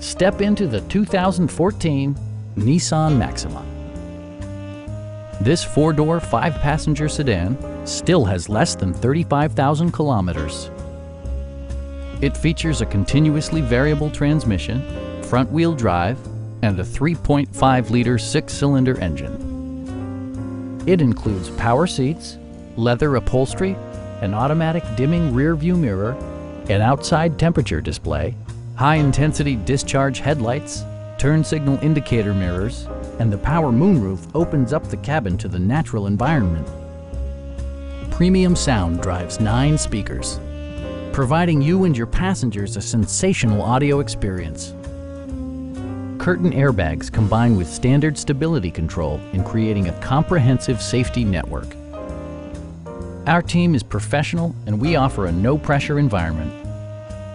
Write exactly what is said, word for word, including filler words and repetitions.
Step into the two thousand fourteen Nissan Maxima. This four-door, five-passenger sedan still has less than thirty-five thousand kilometers. It features a continuously variable transmission, front-wheel drive, and a three point five liter six-cylinder engine. It includes power seats, leather upholstery, an automatic dimming rear-view mirror, an outside temperature display, high-intensity discharge headlights, turn signal indicator mirrors, and the power moonroof opens up the cabin to the natural environment. Premium sound drives nine speakers, providing you and your passengers a sensational audio experience. Curtain airbags combine with standard stability control in creating a comprehensive safety network. Our team is professional and we offer a no-pressure environment.